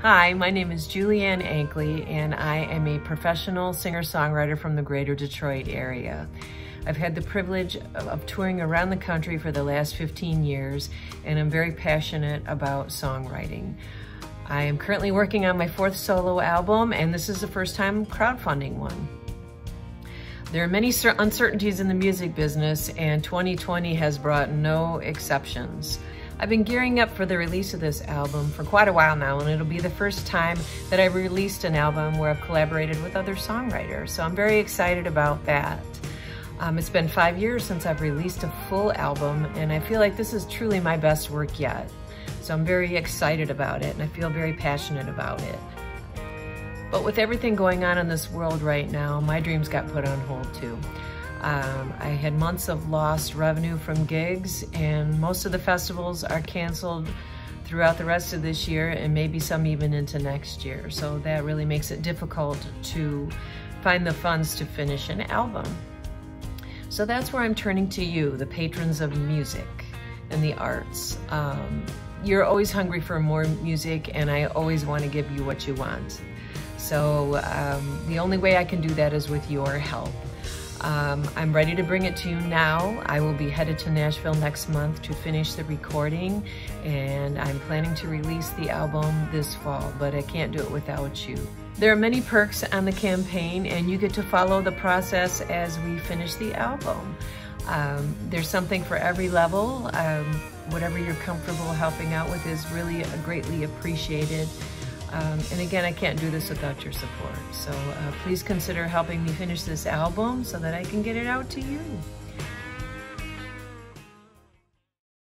Hi, my name is Julianne Ankley, and I am a professional singer-songwriter from the greater Detroit area. I've had the privilege of touring around the country for the last 15 years, and I'm very passionate about songwriting. I am currently working on my 4th solo album, and this is the first time crowdfunding one. There are many uncertainties in the music business, and 2020 has brought no exceptions. I've been gearing up for the release of this album for quite a while now, and it'll be the first time that I've released an album where I've collaborated with other songwriters, so I'm very excited about that. It's been 5 years since I've released a full album, and I feel like this is truly my best work yet. So I'm very excited about it, and I feel very passionate about it. But with everything going on in this world right now, my dreams got put on hold too. I had months of lost revenue from gigs, and most of the festivals are canceled throughout the rest of this year, and maybe some even into next year. So that really makes it difficult to find the funds to finish an album. So that's where I'm turning to you, the patrons of music and the arts. You're always hungry for more music, and I always want to give you what you want. So the only way I can do that is with your help. I'm ready to bring it to you now. I will be headed to Nashville next month to finish the recording, and I'm planning to release the album this fall, but I can't do it without you. There are many perks on the campaign, and you get to follow the process as we finish the album. There's something for every level. Whatever you're comfortable helping out with is really greatly appreciated. And again, I can't do this without your support. So please consider helping me finish this album so that I can get it out to you.